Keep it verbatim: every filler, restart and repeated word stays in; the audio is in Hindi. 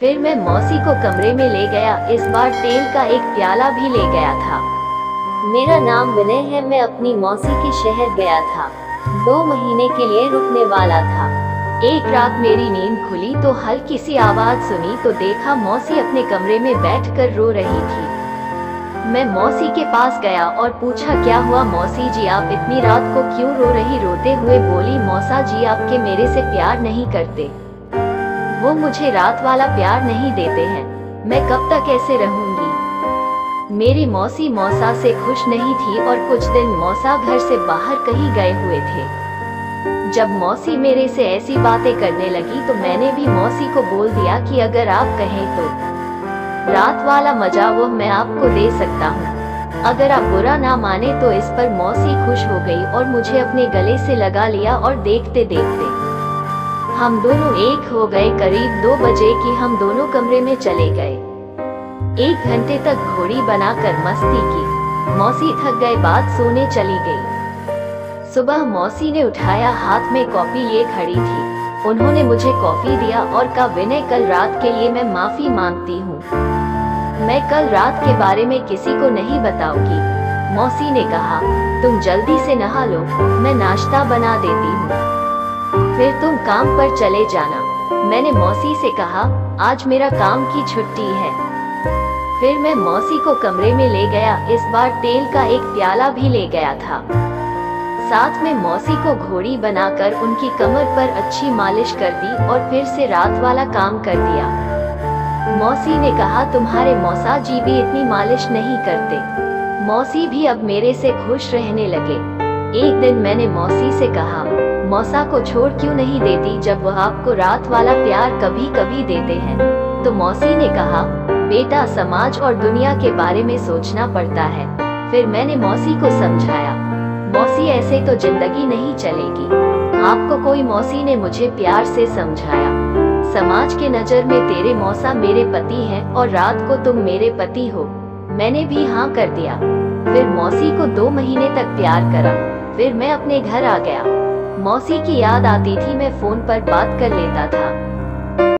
फिर मैं मौसी को कमरे में ले गया। इस बार तेल का एक प्याला भी ले गया था। मेरा नाम विनय है। मैं अपनी मौसी के शहर गया था, दो महीने के लिए रुकने वाला था। एक रात मेरी नींद खुली तो हल्की सी आवाज सुनी तो देखा मौसी अपने कमरे में बैठकर रो रही थी। मैं मौसी के पास गया और पूछा, क्या हुआ मौसी जी, आप इतनी रात को क्यों रो रही? रोते हुए बोली, मौसा जी आपके मेरे से प्यार नहीं करते, वो मुझे रात वाला प्यार नहीं देते हैं, मैं कब तक ऐसे रहूंगी। मेरी मौसी मौसा से खुश नहीं थी और कुछ दिन मौसा घर से बाहर कहीं गए हुए थे। जब मौसी मेरे से ऐसी बातें करने लगी तो मैंने भी मौसी को बोल दिया कि अगर आप कहें तो रात वाला मजा वो मैं आपको दे सकता हूँ, अगर आप बुरा ना माने तो। इस पर मौसी खुश हो गई और मुझे अपने गले से लगा लिया और देखते देखते हम दोनों एक हो गए। करीब दो बजे की हम दोनों कमरे में चले गए। एक घंटे तक घोड़ी बनाकर मस्ती की। मौसी थक गए, बाद सोने चली गई। सुबह मौसी ने उठाया, हाथ में कॉफी लिए खड़ी थी। उन्होंने मुझे कॉफी दिया और कहा, विनय कल रात के लिए मैं माफी मांगती हूँ, मैं कल रात के बारे में किसी को नहीं बताऊंगी। मौसी ने कहा, तुम जल्दी से नहा लो, मैं नाश्ता बना देती हूँ, फिर तुम काम पर चले जाना। मैंने मौसी से कहा, आज मेरा काम की छुट्टी है। फिर मैं मौसी को कमरे में ले गया। इस बार तेल का एक प्याला भी ले गया था। साथ में मौसी को घोड़ी बनाकर उनकी कमर पर अच्छी मालिश कर दी और फिर से रात वाला काम कर दिया। मौसी ने कहा, तुम्हारे मौसा जी भी इतनी मालिश नहीं करते। मौसी भी अब मेरे से खुश रहने लगे। एक दिन मैंने मौसी से कहा, मौसा को छोड़ क्यों नहीं देती, जब वह आपको रात वाला प्यार कभी कभी देते हैं? तो मौसी ने कहा, बेटा समाज और दुनिया के बारे में सोचना पड़ता है। फिर मैंने मौसी को समझाया, मौसी ऐसे तो जिंदगी नहीं चलेगी, आपको कोई। मौसी ने मुझे प्यार से समझाया, समाज के नजर में तेरे मौसा मेरे पति हैं और रात को तुम मेरे पति हो। मैंने भी हाँ कर दिया। फिर मौसी को दो महीने तक प्यार करा। फिर मैं अपने घर आ गया। मौसी की याद आती थी, मैं फोन पर बात कर लेता था।